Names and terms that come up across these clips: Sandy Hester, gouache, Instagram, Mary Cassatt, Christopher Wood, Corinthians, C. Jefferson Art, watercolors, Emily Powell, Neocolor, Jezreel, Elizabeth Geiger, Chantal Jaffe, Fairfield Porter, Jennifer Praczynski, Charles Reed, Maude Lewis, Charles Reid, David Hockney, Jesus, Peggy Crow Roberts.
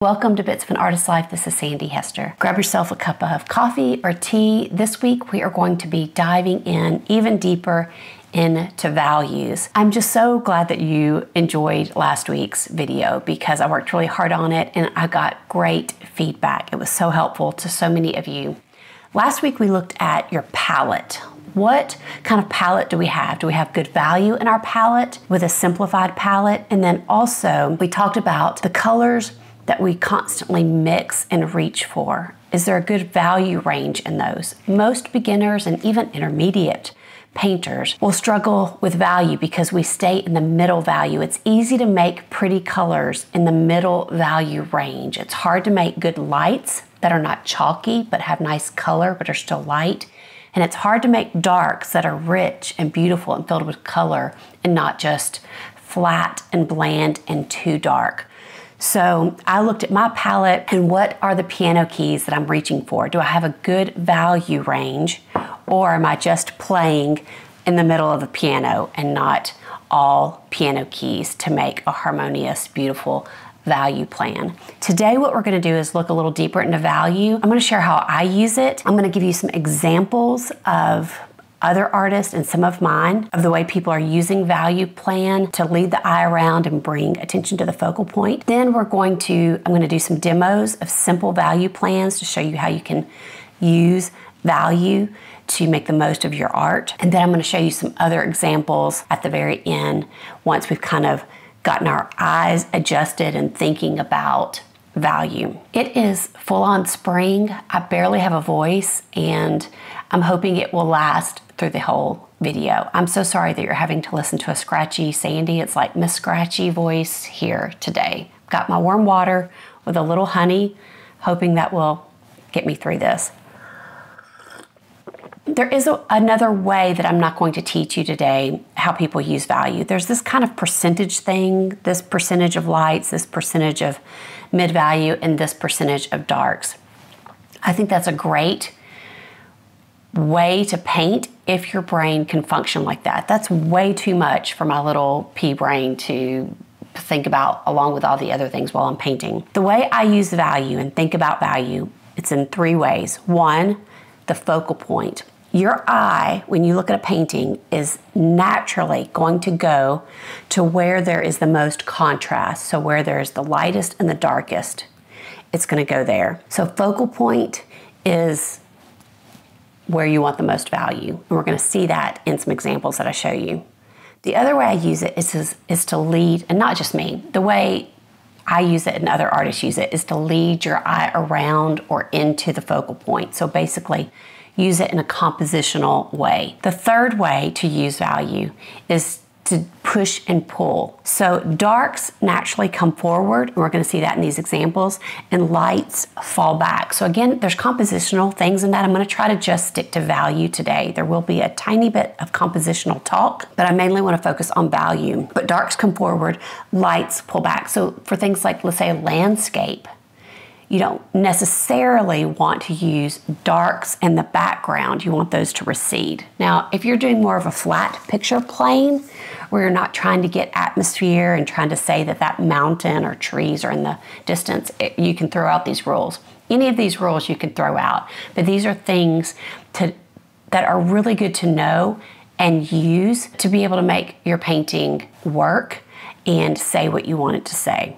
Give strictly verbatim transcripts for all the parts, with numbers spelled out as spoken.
Welcome to Bits of an Artist's Life. This is Sandy Hester. Grab yourself a cup of coffee or tea. This week we are going to be diving in even deeper into values. I'm just so glad that you enjoyed last week's video because I worked really hard on it and I got great feedback. It was so helpful to so many of you. Last week we looked at your palette. What kind of palette do we have? Do we have good value in our palette with a simplified palette? And then also we talked about the colors that we constantly mix and reach for. Is there a good value range in those? Most beginners and even intermediate painters will struggle with value because we stay in the middle value. It's easy to make pretty colors in the middle value range. It's hard to make good lights that are not chalky but have nice color but are still light. And it's hard to make darks that are rich and beautiful and filled with color and not just flat and bland and too dark. So I looked at my palette and what are the piano keys that I'm reaching for? Do I have a good value range or am I just playing in the middle of the piano and not all piano keys to make a harmonious, beautiful value plan? Today what we're going to do is look a little deeper into value. I'm going to share how I use it. I'm going to give you some examples of other artists and some of mine of the way people are using value plan to lead the eye around and bring attention to the focal point. Then we're going to, I'm going to do some demos of simple value plans to show you how you can use value to make the most of your art. And then I'm going to show you some other examples at the very end once we've kind of gotten our eyes adjusted and thinking about value. It is full on spring. I barely have a voice and I'm hoping it will last through the whole video. I'm so sorry that you're having to listen to a scratchy Sandy. It's like Miss Scratchy voice here today. Got my warm water with a little honey, hoping that will get me through this. There is a, another way that I'm not going to teach you today how people use value. There's this kind of percentage thing, this percentage of lights, this percentage of mid value, and this percentage of darks. I think that's a great way to paint if your brain can function like that. That's way too much for my little pea brain to think about along with all the other things while I'm painting. The way I use value and think about value, it's in three ways. One, the focal point. Your eye, when you look at a painting, is naturally going to go to where there is the most contrast. So where there is the lightest and the darkest, it's going to go there. So focal point is where you want the most value. And we're gonna see that in some examples that I show you. The other way I use it is, is, is to lead, and not just me, the way I use it and other artists use it is to lead your eye around or into the focal point. So basically use it in a compositional way. The third way to use value is to push and pull. So darks naturally come forward, and we're gonna see that in these examples, and lights fall back. So again, there's compositional things in that. I'm gonna try to just stick to value today. There will be a tiny bit of compositional talk, but I mainly wanna focus on value. But darks come forward, lights pull back. So for things like, let's say, a landscape, you don't necessarily want to use darks in the background. You want those to recede. Now, if you're doing more of a flat picture plane, where you're not trying to get atmosphere and trying to say that that mountain or trees are in the distance, it, you can throw out these rules. Any of these rules you can throw out, but these are things to, that are really good to know and use to be able to make your painting work and say what you want it to say.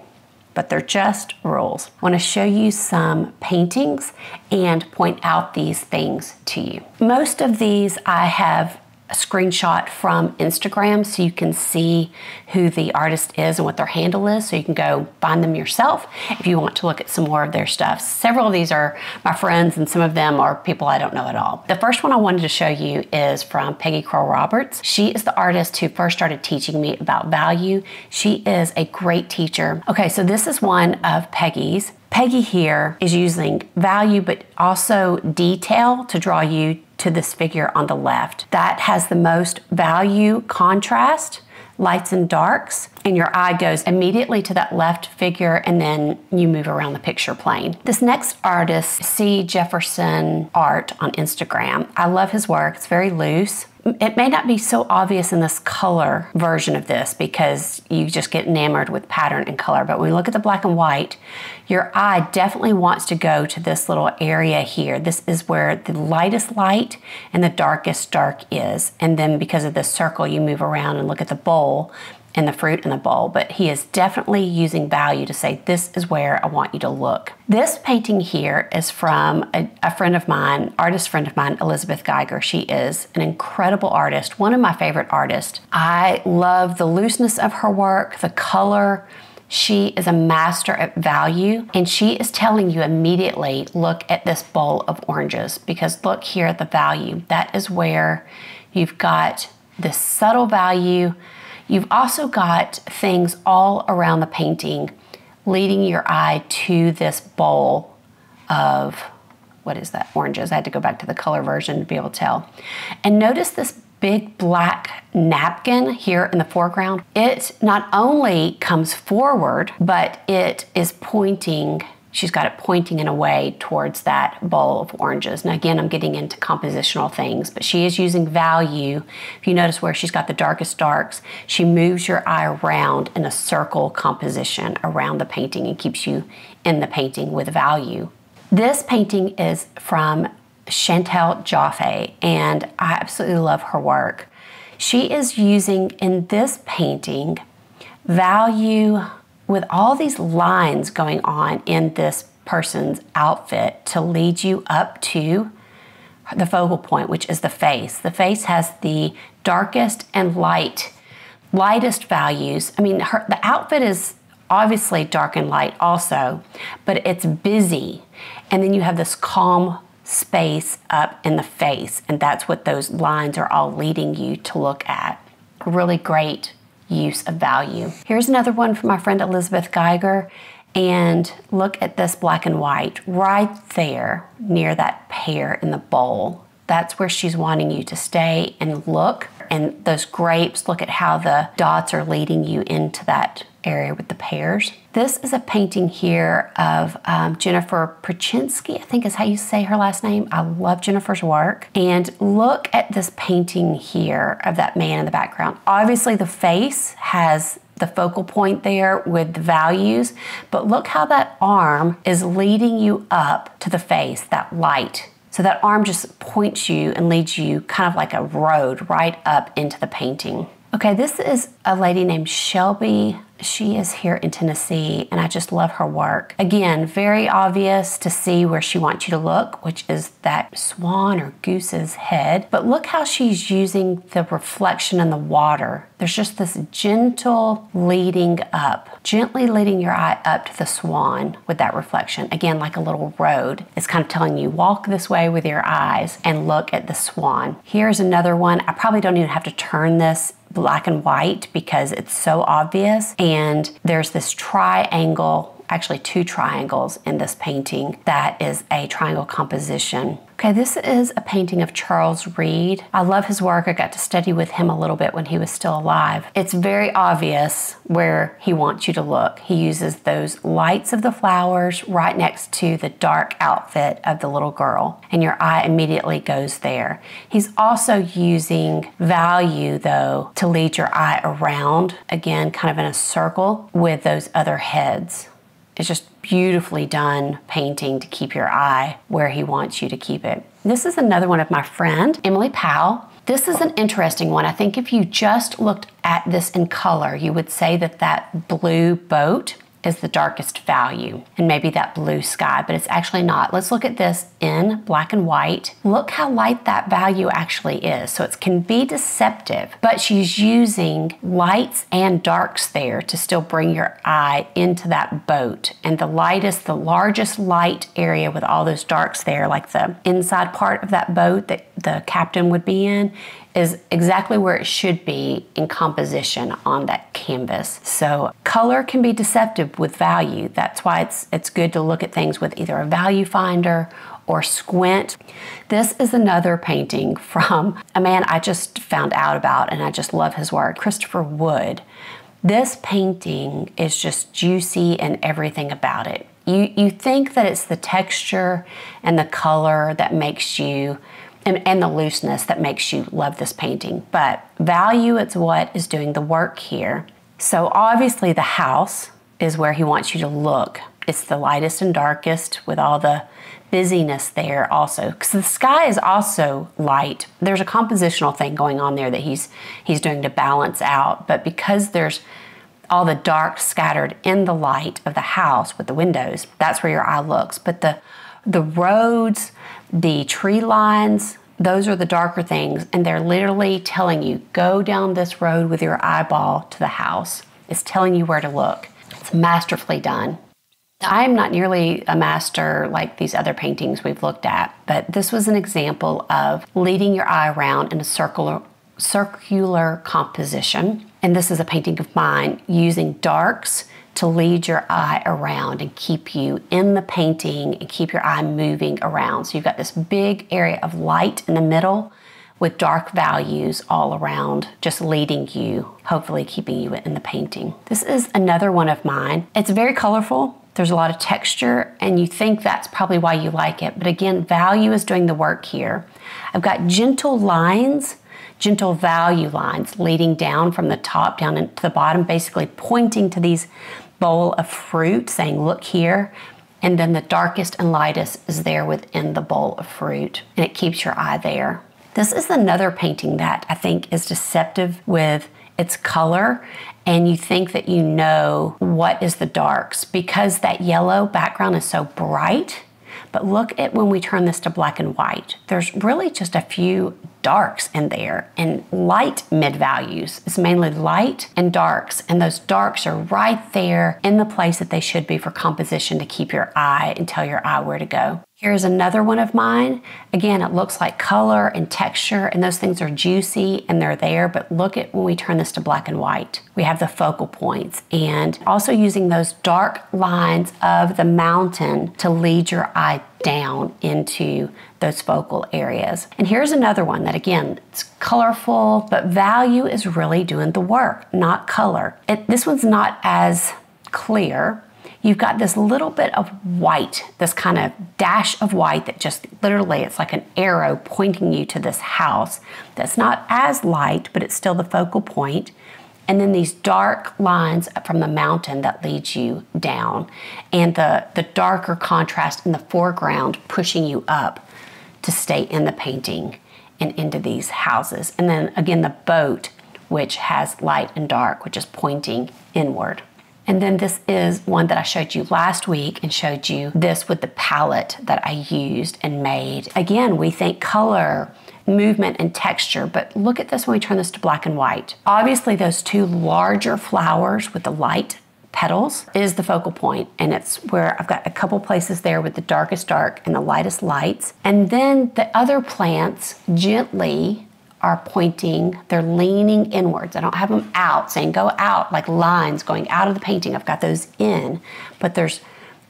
But they're just rules. I want to show you some paintings and point out these things to you. Most of these I have a screenshot from Instagram so you can see who the artist is and what their handle is, so you can go find them yourself if you want to look at some more of their stuff. Several of these are my friends and some of them are people I don't know at all. The first one I wanted to show you is from Peggy Crow Roberts. She is the artist who first started teaching me about value. She is a great teacher. Okay, so this is one of Peggy's. Peggy here is using value but also detail to draw you to this figure on the left. That has the most value contrast, lights and darks, and your eye goes immediately to that left figure and then you move around the picture plane. This next artist, C. Jefferson Art on Instagram. I love his work, it's very loose. It may not be so obvious in this color version of this because you just get enamored with pattern and color, but when we look at the black and white, your eye definitely wants to go to this little area here. This is where the lightest light and the darkest dark is, and then because of this circle, you move around and look at the bowl and the fruit in the bowl, but he is definitely using value to say, this is where I want you to look. This painting here is from a, a friend of mine, artist friend of mine, Elizabeth Geiger. She is an incredible artist, one of my favorite artists. I love the looseness of her work, the color. She is a master at value, and she is telling you immediately, look at this bowl of oranges, because look here at the value. That is where you've got this subtle value. You've also got things all around the painting leading your eye to this bowl of, what is that, oranges. I had to go back to the color version to be able to tell. And notice this big black napkin here in the foreground. It not only comes forward, but it is pointing, she's got it pointing in a way towards that bowl of oranges. Now again, I'm getting into compositional things, but she is using value. If you notice where she's got the darkest darks, she moves your eye around in a circle composition around the painting and keeps you in the painting with value. This painting is from Chantal Jaffe, and I absolutely love her work. She is using, in this painting, value with all these lines going on in this person's outfit to lead you up to the focal point, which is the face. The face has the darkest and light, lightest values. I mean, her, the outfit is obviously dark and light also, but it's busy. And then you have this calm space up in the face, and that's what those lines are all leading you to look at. Really great use of value. Here's another one from my friend Elizabeth Geiger, and look at this black and white right there near that pear in the bowl. That's where she's wanting you to stay and look. And those grapes, look at how the dots are leading you into that area with the pears. This is a painting here of um, Jennifer Praczynski, I think is how you say her last name. I love Jennifer's work. And look at this painting here of that man in the background. Obviously the face has the focal point there with the values, but look how that arm is leading you up to the face, that light. So that arm just points you and leads you kind of like a road right up into the painting. Okay, this is a lady named Shelby. She is here in Tennessee, and I just love her work. Again, very obvious to see where she wants you to look, which is that swan or goose's head. But look how she's using the reflection in the water. There's just this gentle leading up, gently leading your eye up to the swan with that reflection. Again, like a little road. It's kind of telling you, walk this way with your eyes and look at the swan. Here's another one. I probably don't even have to turn this black and white because it's so obvious. And there's this triangle, actually two triangles in this painting that is a triangle composition. Okay, this is a painting of Charles Reed. I love his work. I got to study with him a little bit when he was still alive. It's very obvious where he wants you to look. He uses those lights of the flowers right next to the dark outfit of the little girl, and your eye immediately goes there. He's also using value, though, to lead your eye around, again, kind of in a circle with those other heads. It's just beautifully done painting to keep your eye where he wants you to keep it. This is another one of my friend, Emily Powell. This is an interesting one. I think if you just looked at this in color, you would say that that blue boat is the darkest value, and maybe that blue sky, but it's actually not. Let's look at this in black and white. Look how light that value actually is. So it can be deceptive, but she's using lights and darks there to still bring your eye into that boat. And the lightest, the largest light area with all those darks there, like the inside part of that boat that the captain would be in, is exactly where it should be in composition on that canvas. So color can be deceptive with value. That's why it's, it's good to look at things with either a value finder or squint. This is another painting from a man I just found out about, and I just love his work, Christopher Wood. This painting is just juicy and everything about it. You, you think that it's the texture and the color that makes you and, and the looseness that makes you love this painting. But value is what is doing the work here. So obviously the house is where he wants you to look. It's the lightest and darkest with all the busyness there also, because the sky is also light. There's a compositional thing going on there that he's he's doing to balance out, but because there's all the dark scattered in the light of the house with the windows, that's where your eye looks. But the the roads, the tree lines, those are the darker things, and they're literally telling you, go down this road with your eyeball to the house. It's telling you where to look. It's masterfully done. I am not nearly a master like these other paintings we've looked at, but this was an example of leading your eye around in a circular, circular composition. And this is a painting of mine using darks to lead your eye around and keep you in the painting and keep your eye moving around. So you've got this big area of light in the middle with dark values all around, just leading you, hopefully keeping you in the painting. This is another one of mine. It's very colorful. There's a lot of texture, and you think that's probably why you like it. But again, value is doing the work here. I've got gentle lines, gentle value lines leading down from the top down into the bottom, basically pointing to these bowl of fruit, saying, look here. And then the darkest and lightest is there within the bowl of fruit, and it keeps your eye there. This is another painting that I think is deceptive with its color, and you think that you know what is the darks because that yellow background is so bright. But look at when we turn this to black and white. There's really just a few darks in there and light mid-values. It's mainly light and darks, and those darks are right there in the place that they should be for composition to keep your eye and tell your eye where to go. Here's another one of mine. Again, it looks like color and texture, and those things are juicy and they're there, but look at when we turn this to black and white. We have the focal points, and also using those dark lines of the mountain to lead your eye down into those focal areas. And here's another one that, again, it's colorful, but value is really doing the work, not color. It, this one's not as clear. You've got this little bit of white, this kind of dash of white that just literally, it's like an arrow pointing you to this house that's not as light, but it's still the focal point. And then these dark lines from the mountain that leads you down, and the, the darker contrast in the foreground pushing you up to stay in the painting and into these houses. And then again, the boat, which has light and dark, which is pointing inward. And then this is one that I showed you last week and showed you this with the palette that I used and made. Again, we think color, movement, and texture, but look at this when we turn this to black and white. Obviously, those two larger flowers with the light petals is the focal point, and it's where I've got a couple places there with the darkest dark and the lightest lights. And then the other plants gently are pointing, they're leaning inwards. I don't have them out saying go out like lines going out of the painting. I've got those in, but there's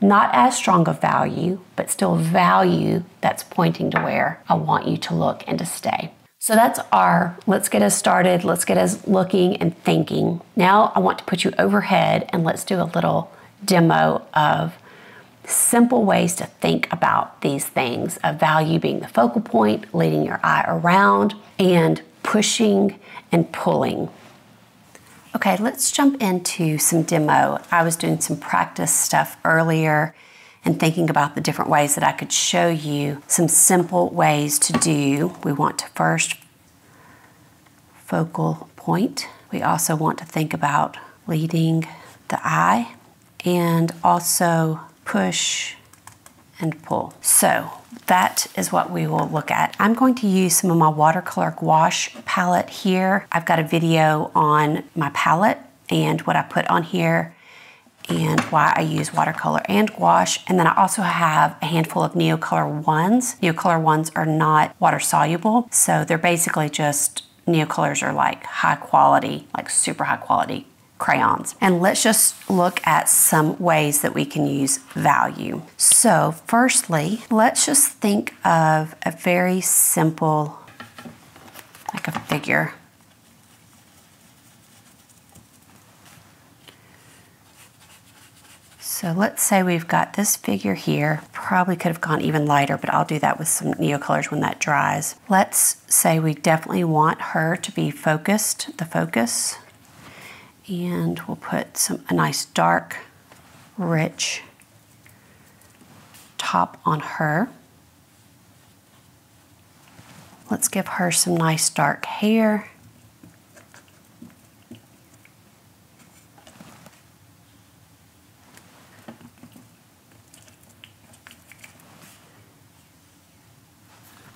not as strong a value, but still value that's pointing to where I want you to look and to stay. So that's our, let's get us started, let's get us looking and thinking. Now I want to put you overhead and let's do a little demo of simple ways to think about these things, of value being the focal point, leading your eye around, and pushing and pulling. Okay, let's jump into some demo. I was doing some practice stuff earlier and thinking about the different ways that I could show you some simple ways to do. We want to first focal point. We also want to think about leading the eye and also push and pull. So that is what we will look at. I'm going to use some of my watercolor gouache palette here. I've got a video on my palette and what I put on here and why I use watercolor and gouache. And then I also have a handful of Neocolor ones. Neocolor ones are not water soluble, so they're basically just, Neocolors are like high quality, like super high quality crayons. And let's just look at some ways that we can use value. So firstly, let's just think of a very simple, like a figure. So let's say we've got this figure here. Probably could have gone even lighter, but I'll do that with some neo colors when that dries. Let's say we definitely want her to be focused, the focus. And we'll put some a nice dark, rich top on her. Let's give her some nice dark hair.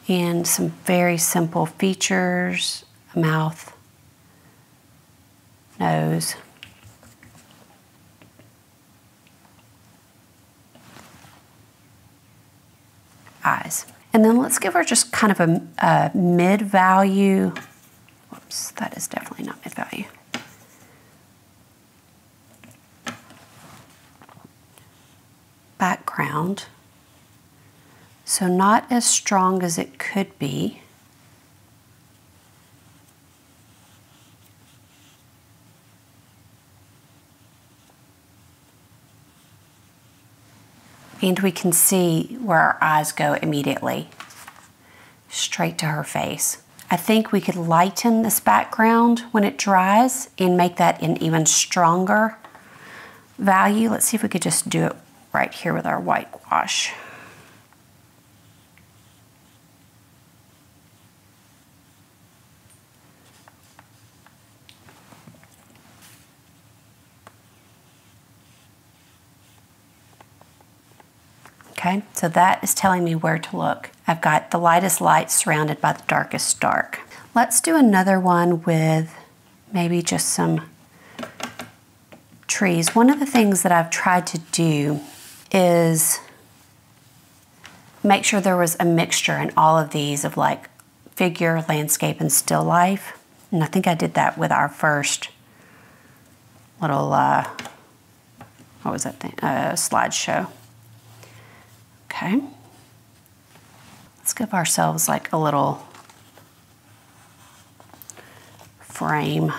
And some very simple features, mouth, nose. Eyes. And then let's give her just kind of a, a mid-value. Whoops, that is definitely not mid-value. Background. So not as strong as it could be. And we can see where our eyes go immediately, straight to her face. I think we could lighten this background when it dries and make that an even stronger value. Let's see if we could just do it right here with our white wash. Okay, so that is telling me where to look. I've got the lightest light surrounded by the darkest dark. Let's do another one with maybe just some trees. One of the things that I've tried to do is make sure there was a mixture in all of these of like figure, landscape, and still life. And I think I did that with our first little, uh, what was that thing, uh, slideshow. Okay, let's give ourselves like a little frame.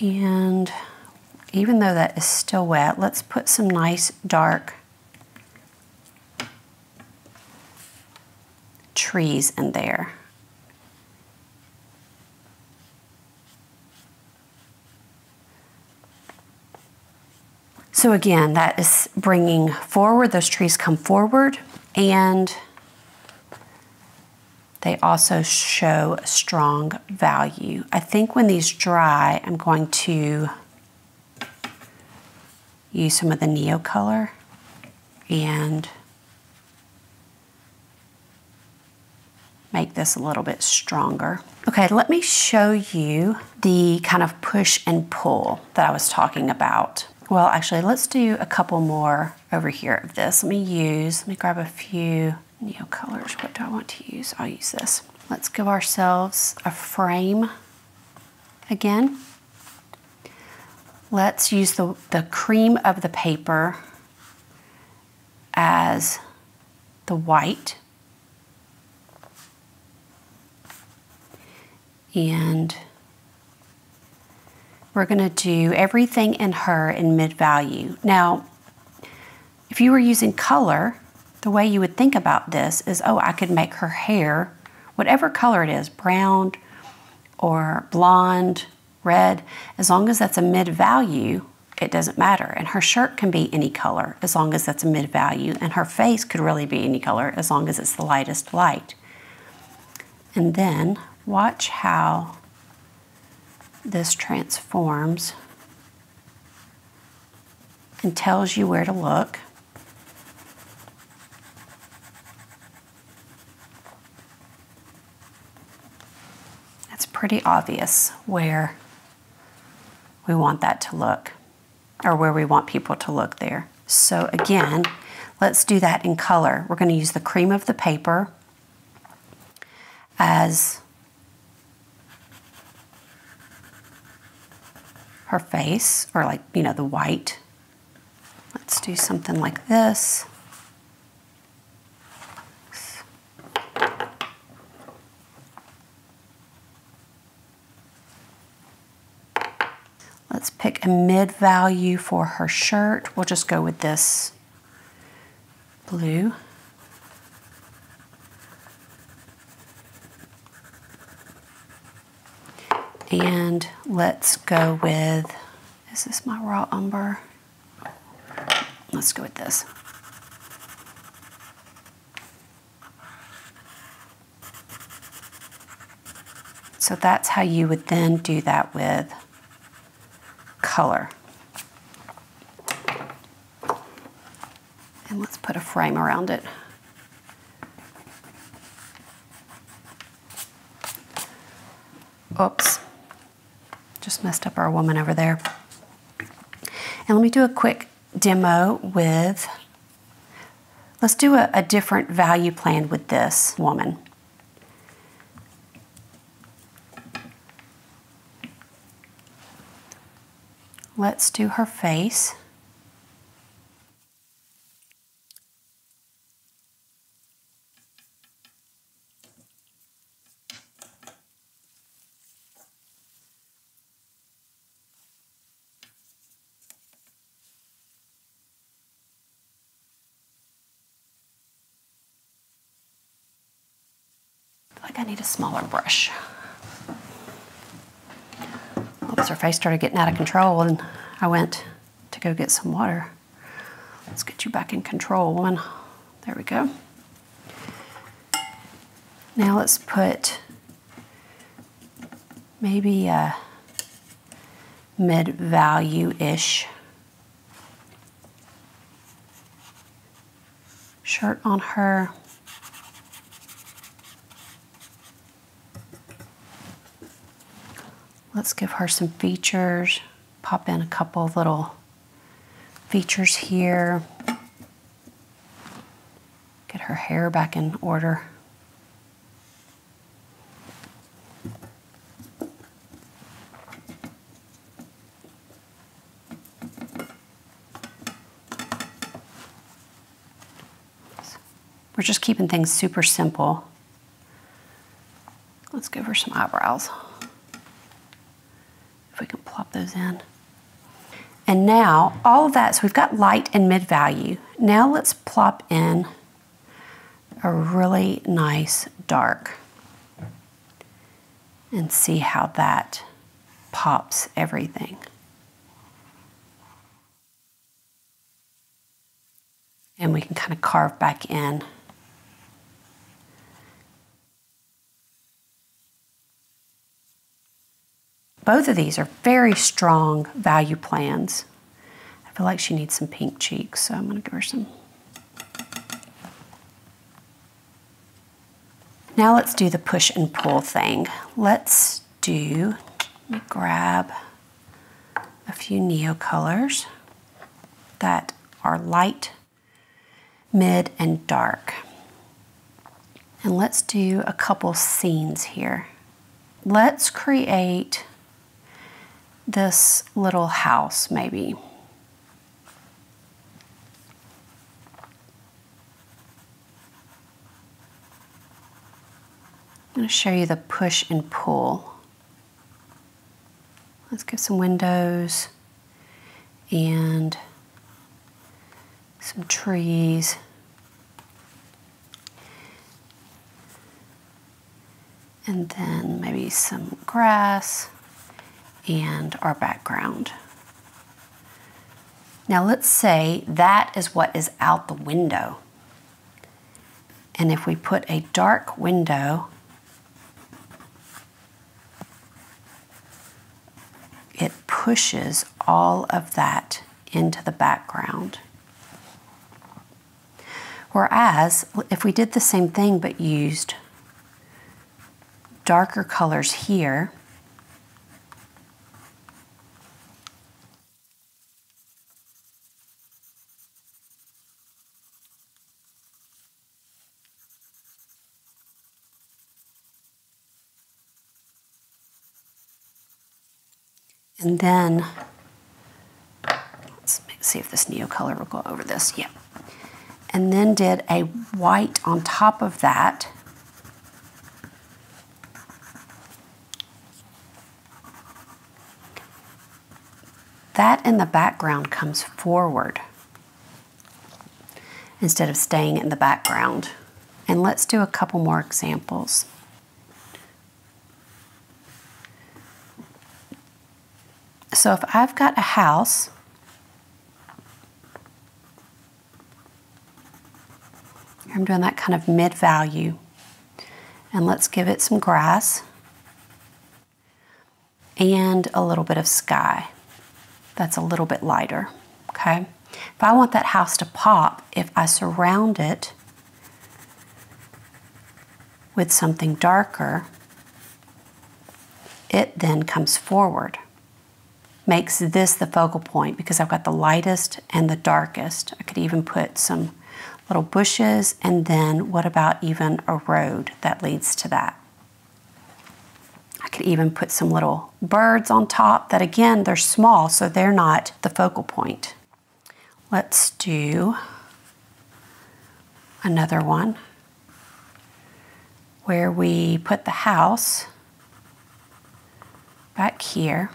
And even though that is still wet, let's put some nice dark trees in there. So again, that is bringing forward, those trees come forward, and they also show a strong value. I think when these dry, I'm going to use some of the neo color and make this a little bit stronger. Okay, let me show you the kind of push and pull that I was talking about. Well, actually, let's do a couple more over here of this. Let me use, let me grab a few neo colors. What do I want to use? I'll use this. Let's give ourselves a frame again. Let's use the, the cream of the paper as the white. And we're gonna do everything in her in mid-value. Now, if you were using color, the way you would think about this is, oh, I could make her hair, whatever color it is, brown or blonde, red, as long as that's a mid-value, it doesn't matter. And her shirt can be any color as long as that's a mid-value, and her face could really be any color as long as it's the lightest light. And then watch how this transforms and tells you where to look. It's pretty obvious where we want that to look, or where we want people to look there. So again, let's do that in color. We're going to use the cream of the paper as her face, or like, you know, the white. Let's do something like this. Let's pick a mid value for her shirt. We'll just go with this blue. And let's go with, is this my raw umber? Let's go with this. So that's how you would then do that with color. And let's put a frame around it. Oops. Just messed up our woman over there. And let me do a quick demo with, let's do a, a different value plan with this woman. Let's do her face. I need a smaller brush. Oops, her face started getting out of control and I went to go get some water. Let's get you back in control, woman. There we go. Now let's put maybe a mid-value-ish shirt on her. Let's give her some features, pop in a couple of little features here, get her hair back in order. We're just keeping things super simple. Let's give her some eyebrows. If we can plop those in. And now, all of that, so we've got light and mid-value. Now let's plop in a really nice dark and see how that pops everything. And we can kind of carve back in. Both of these are very strong value plans. I feel like she needs some pink cheeks, so I'm gonna give her some. Now let's do the push and pull thing. Let's do, let me grab a few neo colors that are light, mid, and dark. And let's do a couple scenes here. Let's create this little house, maybe. I'm going to show you the push and pull. Let's give some windows and some trees. And then maybe some grass and our background. Now let's say that is what is out the window. And if we put a dark window, it pushes all of that into the background. Whereas if we did the same thing but used darker colors here, and then, let's see if this neo color will go over this, yeah. And then did a white on top of that. That in the background comes forward instead of staying in the background. And let's do a couple more examples. So if I've got a house, I'm doing that kind of mid-value. And let's give it some grass and a little bit of sky. That's a little bit lighter, okay? If I want that house to pop, if I surround it with something darker, it then comes forward. Makes this the focal point because I've got the lightest and the darkest. I could even put some little bushes, and then what about even a road that leads to that? I could even put some little birds on top that, again, they're small, so they're not the focal point. Let's do another one where we put the house back here.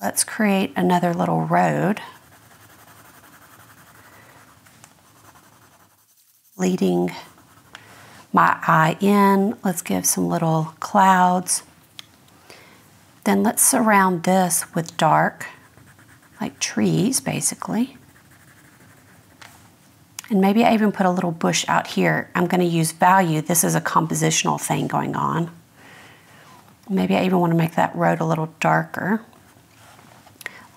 Let's create another little road leading my eye in. Let's give some little clouds. Then let's surround this with dark, like trees basically. And maybe I even put a little bush out here. I'm going to use value. This is a compositional thing going on. Maybe I even want to make that road a little darker,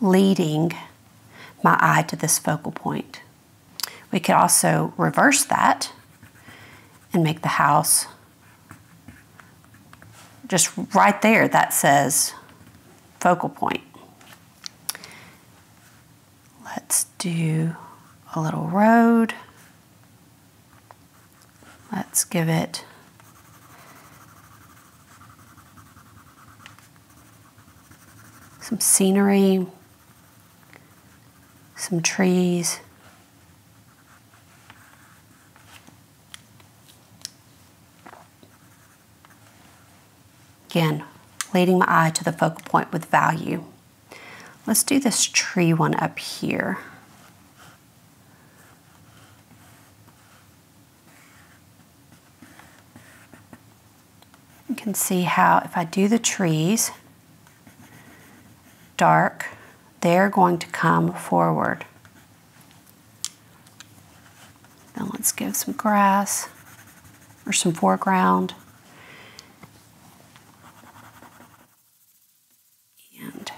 leading my eye to this focal point. We could also reverse that and make the house just right there that says focal point. Let's do a little road. Let's give it some scenery. Some trees. Again, leading my eye to the focal point with value. Let's do this tree one up here. You can see how if I do the trees dark, they're going to come forward. Then let's give some grass or some foreground. And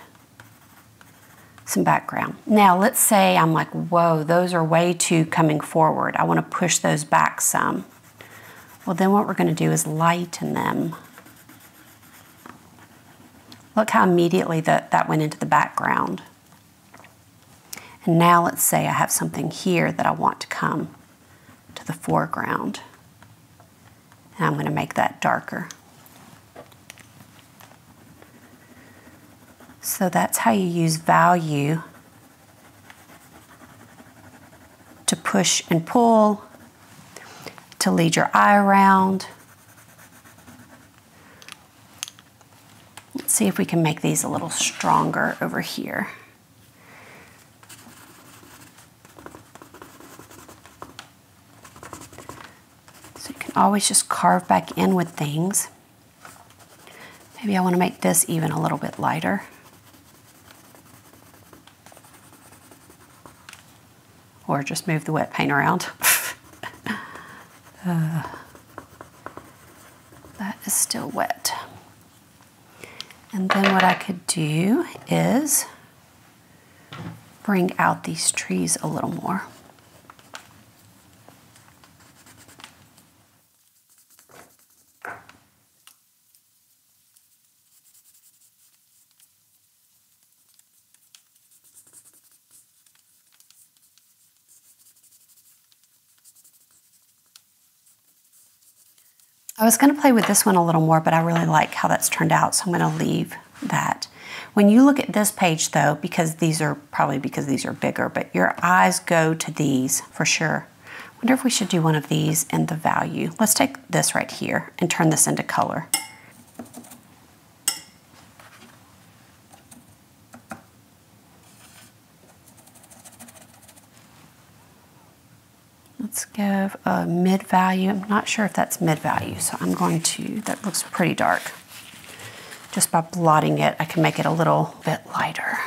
some background. Now let's say I'm like, whoa, those are way too coming forward. I want to push those back some. Well, then what we're going to do is lighten them. Look how immediately that, that went into the background. And now let's say I have something here that I want to come to the foreground. And I'm going to make that darker. So that's how you use value to push and pull, to lead your eye around. Let's see if we can make these a little stronger over here. So you can always just carve back in with things. Maybe I want to make this even a little bit lighter. Or just move the wet paint around. uh, that is still wet. And then what I could do is bring out these trees a little more. I was going to play with this one a little more, but I really like how that's turned out, so I'm going to leave that. When you look at this page, though, because these are probably because these are bigger, but your eyes go to these for sure. I wonder if we should do one of these in the value. Let's take this right here and turn this into color. Let's give a mid-value. I'm not sure if that's mid-value, so I'm going to, that looks pretty dark. Just by blotting it, I can make it a little bit lighter.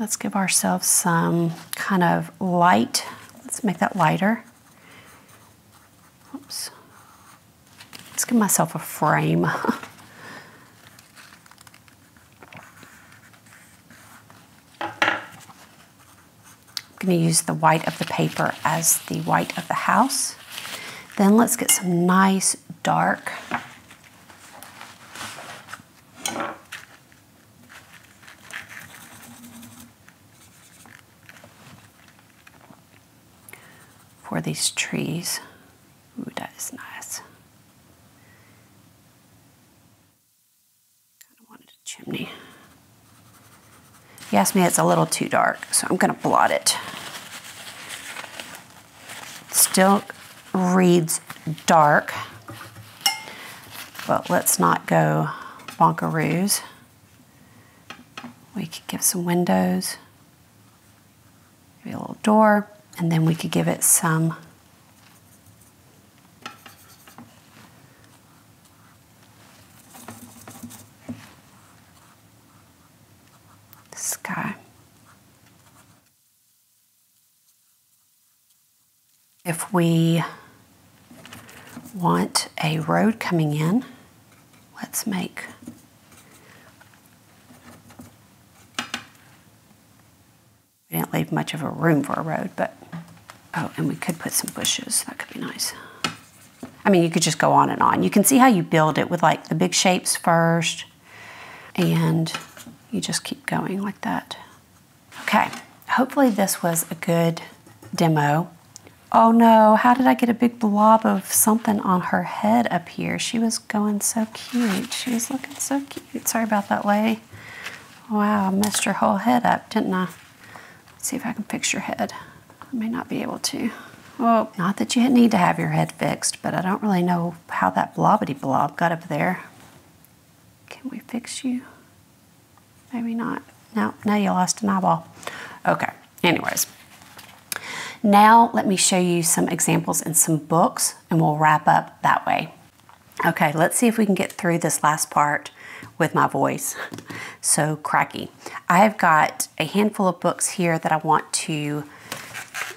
Let's give ourselves some kind of light. Let's make that lighter. Oops. Let's give myself a frame. I'm going to use the white of the paper as the white of the house. Then let's get some nice dark. For these trees. Ooh, that is nice. Kind of wanted a chimney. If you ask me, it's a little too dark, so I'm going to blot it. Still reads dark, but let's not go bonkaroos. We could give some windows, maybe a little door, and then we could give it some sky. If we want a road coming in, let's make we didn't leave much of a room for a road, but oh, and we could put some bushes. That could be nice. I mean, you could just go on and on. You can see how you build it with like the big shapes first, and you just keep going like that. Okay, hopefully this was a good demo. Oh no, how did I get a big blob of something on her head up here? She was going so cute. She was looking so cute. Sorry about that, lady. Wow, I messed her whole head up, didn't I? Let's see if I can fix your head. I may not be able to. Well, not that you need to have your head fixed, but I don't really know how that blobbity blob got up there. Can we fix you? Maybe not. No, now you lost an eyeball. Okay, anyways. Now let me show you some examples in some books and we'll wrap up that way. Okay, let's see if we can get through this last part with my voice. So cracky. I've got a handful of books here that I want to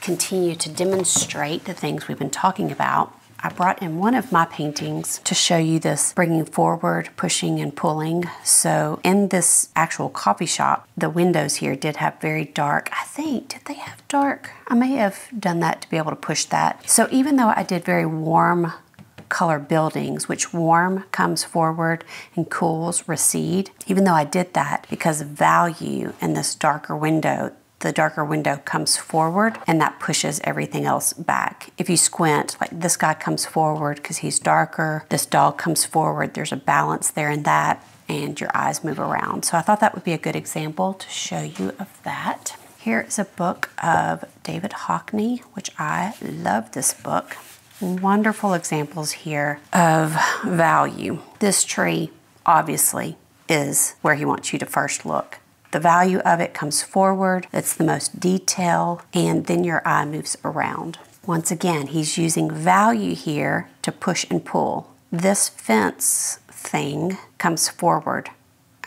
continue to demonstrate the things we've been talking about. I brought in one of my paintings to show you this bringing forward, pushing and pulling. So in this actual coffee shop, the windows here did have very dark, I think, did they have dark? I may have done that to be able to push that. So even though I did very warm color buildings, which warm comes forward and cools recede, even though I did that because of value in this darker window, the darker window comes forward and that pushes everything else back. If you squint, like this guy comes forward because he's darker, this dog comes forward, there's a balance there in that, and your eyes move around. So I thought that would be a good example to show you of that. Here is a book of David Hockney, which I love this book. Wonderful examples here of value. This tree obviously is where he wants you to first look. The value of it comes forward, it's the most detail, and then your eye moves around. Once again, he's using value here to push and pull. This fence thing comes forward.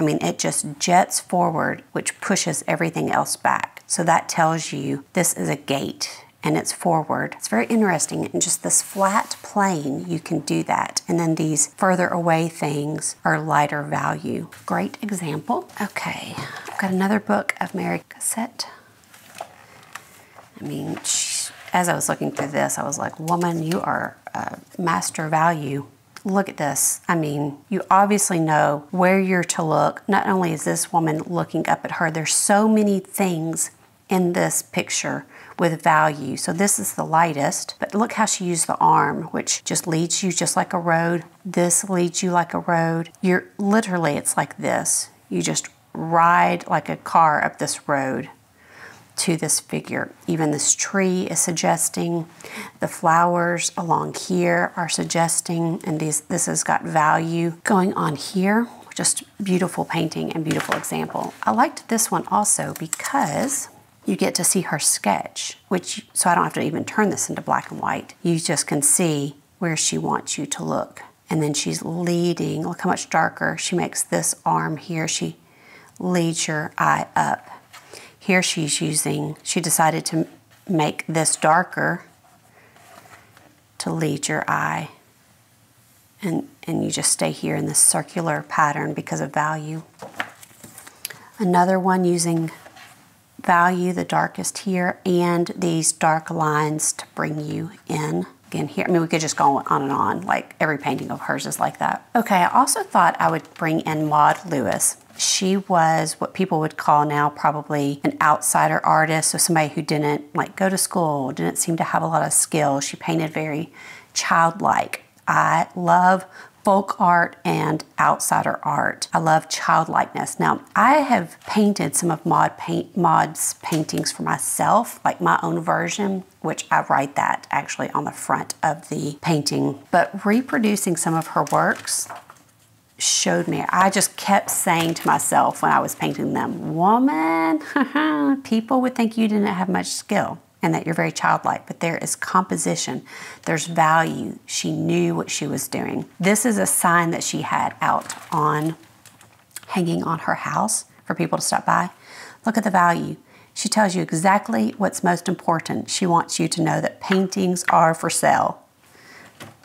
I mean, it just jets forward, which pushes everything else back. So that tells you this is a gate and it's forward. It's very interesting. In just this flat plane, you can do that. And then these further away things are lighter value. Great example. Okay, I've got another book of Mary Cassatt. I mean, she, as I was looking through this, I was like, woman, you are a master value. Look at this. I mean, you obviously know where you're to look. Not only is this woman looking up at her, there's so many things in this picture with value. So this is the lightest, but look how she used the arm, which just leads you just like a road. This leads you like a road. You're literally, it's like this. You just ride like a car up this road to this figure. Even this tree is suggesting, the flowers along here are suggesting, and these, this has got value going on here. Just beautiful painting and beautiful example. I liked this one also because you get to see her sketch, which, so I don't have to even turn this into black and white. You just can see where she wants you to look. And then she's leading, look how much darker. She makes this arm here. She leads your eye up. Here she's using, she decided to make this darker to lead your eye. And, and you just stay here in this circular pattern because of value. Another one using value, the darkest here, and these dark lines to bring you in. Again, here, I mean, we could just go on and on, like every painting of hers is like that. Okay, I also thought I would bring in Maude Lewis. She was what people would call now probably an outsider artist, so somebody who didn't like go to school, didn't seem to have a lot of skill. She painted very childlike. I love folk art and outsider art. I love childlikeness. Now, I have painted some of Maude paint, Maude's paintings for myself, like my own version, which I write that actually on the front of the painting. But reproducing some of her works showed me, I just kept saying to myself when I was painting them, woman, people would think you didn't have much skill and that you're very childlike, but there is composition, there's value. She knew what she was doing. This is a sign that she had out on, hanging on her house for people to stop by. Look at the value. She tells you exactly what's most important. She wants you to know that paintings are for sale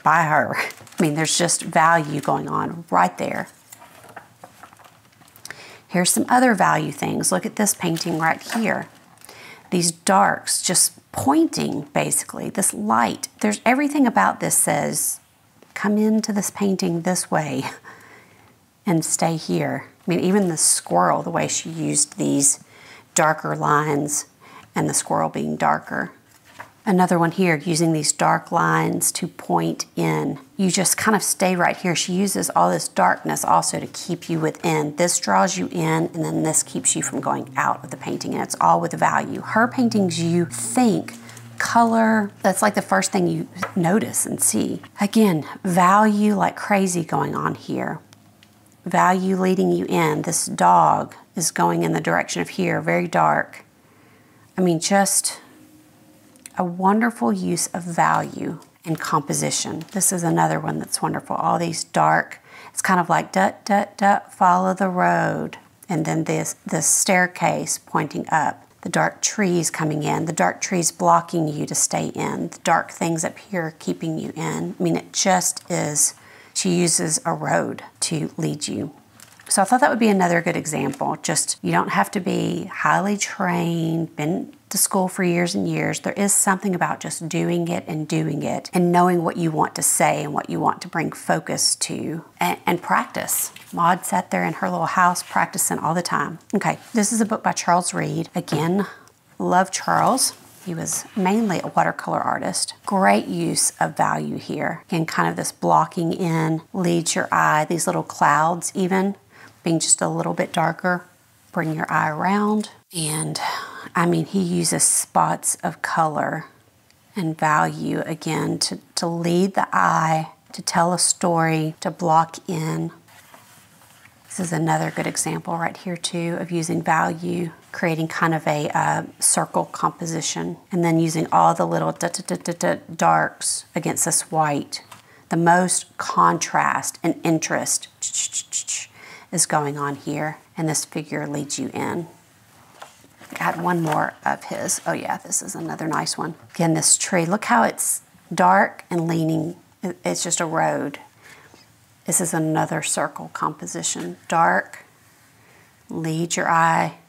by her. I mean, there's just value going on right there. Here's some other value things. Look at this painting right here. These darks just pointing, basically, this light. There's everything about this says, come into this painting this way and stay here. I mean, even the squirrel, the way she used these darker lines and the squirrel being darker. Another one here, using these dark lines to point in. You just kind of stay right here. She uses all this darkness also to keep you within. This draws you in, and then this keeps you from going out of the painting, and it's all with value. Her paintings, you think, color, that's like the first thing you notice and see. Again, value like crazy going on here. Value leading you in. This dog is going in the direction of here, very dark. I mean, just a wonderful use of value and composition. This is another one that's wonderful. All these dark, it's kind of like dut, dut, dut, follow the road. And then this, this staircase pointing up. The dark trees coming in, the dark trees blocking you to stay in, the dark things up here keeping you in. I mean, it just is, she uses a road to lead you. So I thought that would be another good example. Just, you don't have to be highly trained, been to school for years and years. There is something about just doing it and doing it and knowing what you want to say and what you want to bring focus to, and, and practice. Maude sat there in her little house practicing all the time. Okay, this is a book by Charles Reid. Again, love Charles. He was mainly a watercolor artist. Great use of value here. Again, kind of this blocking in, leads your eye, these little clouds even, being just a little bit darker, bring your eye around. And I mean, he uses spots of color and value again to, to lead the eye, to tell a story, to block in. This is another good example right here too of using value, creating kind of a uh, circle composition, and then using all the little da, da, da, da, da, darks against this white. The most contrast and interest is going on here, and this figure leads you in. Got one more of his. Oh yeah, this is another nice one. Again, this tree, look how it's dark and leaning. It's just a road. This is another circle composition. Dark, lead your eye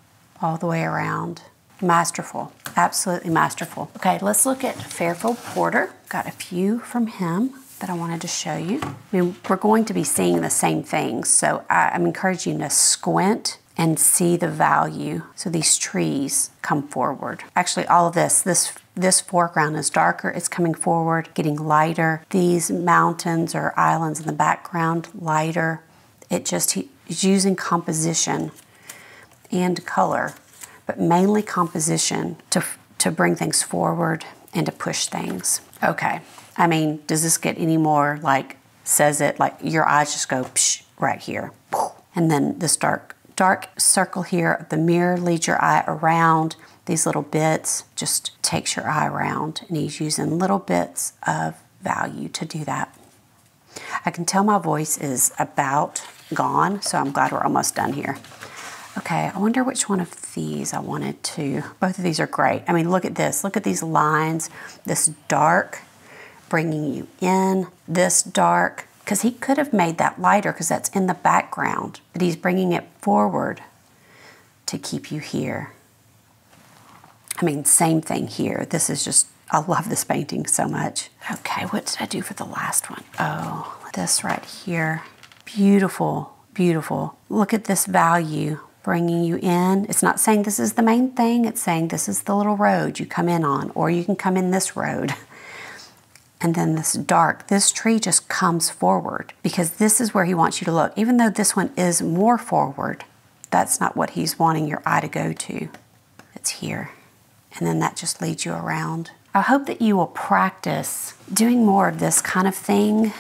all the way around. Masterful, absolutely masterful. Okay, let's look at Fairfield Porter. Got a few from him that I wanted to show you. I mean, we're going to be seeing the same things, so I, I'm encouraging you to squint and see the value. So these trees come forward. Actually, all of this, this, this foreground is darker, it's coming forward, getting lighter. These mountains or islands in the background, lighter. It just, he's using composition and color, but mainly composition to, to bring things forward and to push things. Okay, I mean, does this get any more like, says it, like your eyes just go psh, right here. And then this dark dark circle here of the mirror leads your eye around. These little bits just takes your eye around, and he's using little bits of value to do that. I can tell my voice is about gone, so I'm glad we're almost done here. Okay, I wonder which one of these I wanted to. Both of these are great. I mean, look at this. Look at these lines. This dark bringing you in. This dark, because he could have made that lighter because that's in the background, but he's bringing it forward to keep you here. I mean, same thing here. This is just, I love this painting so much. Okay, what did I do for the last one? Oh, this right here. Beautiful, beautiful. Look at this value bringing you in. It's not saying this is the main thing. It's saying this is the little road you come in on, or you can come in this road. And then this dark, this tree just comes forward because this is where he wants you to look. Even though this one is more forward, that's not what he's wanting your eye to go to. It's here. And then that just leads you around. I hope that you will practice doing more of this kind of thing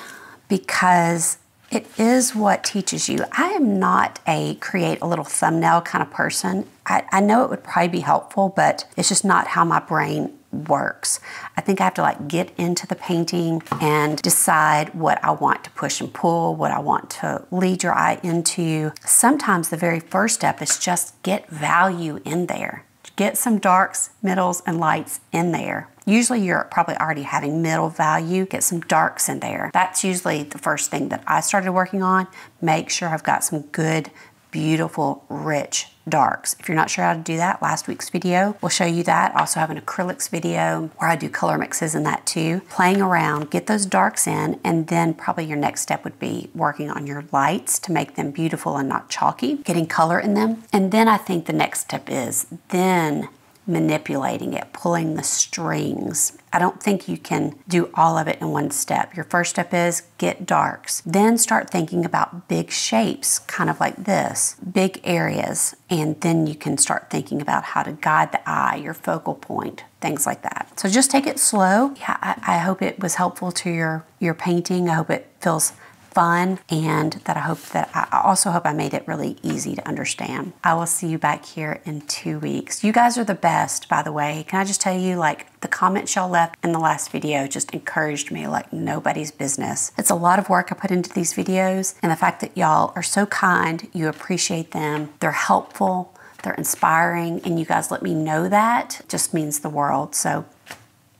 because it is what teaches you. I am not a create a little thumbnail kind of person. I, I know it would probably be helpful, but it's just not how my brain works. I think I have to like get into the painting and decide what I want to push and pull, what I want to lead your eye into. Sometimes the very first step is just get value in there. Get some darks, middles, and lights in there. Usually you're probably already having middle value. Get some darks in there. That's usually the first thing that I started working on. Make sure I've got some good, beautiful, rich darks. If you're not sure how to do that, last week's video will show you that. I also have an acrylics video where I do color mixes in that too. Playing around, get those darks in, and then probably your next step would be working on your lights to make them beautiful and not chalky, getting color in them. And then I think the next step is then manipulating it, pulling the strings. I don't think you can do all of it in one step. Your first step is get darks. Then start thinking about big shapes, kind of like this, big areas, and then you can start thinking about how to guide the eye, your focal point, things like that. So just take it slow. Yeah, I, I hope it was helpful to your, your painting. I hope it feels fun, and that I hope that I also hope I made it really easy to understand. I will see you back here in two weeks. You guys are the best, by the way. Can I just tell you, like, the comments y'all left in the last video just encouraged me like nobody's business. It's a lot of work I put into these videos, and the fact that y'all are so kind, you appreciate them, they're helpful, they're inspiring, and you guys let me know that just means the world. So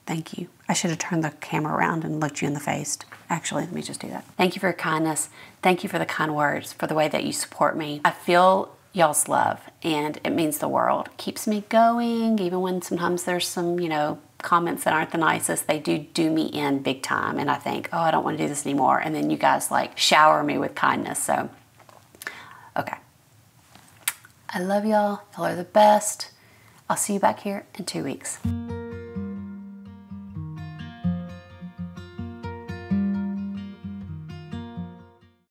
thank you. I should have turned the camera around and looked you in the face. Actually, let me just do that. Thank you for your kindness. Thank you for the kind words, for the way that you support me. I feel y'all's love, and it means the world. It keeps me going, even when sometimes there's some, you know, comments that aren't the nicest. They do do me in big time, and I think, oh, I don't want to do this anymore. And then you guys, like, shower me with kindness. So, okay. I love y'all. Y'all are the best. I'll see you back here in two weeks.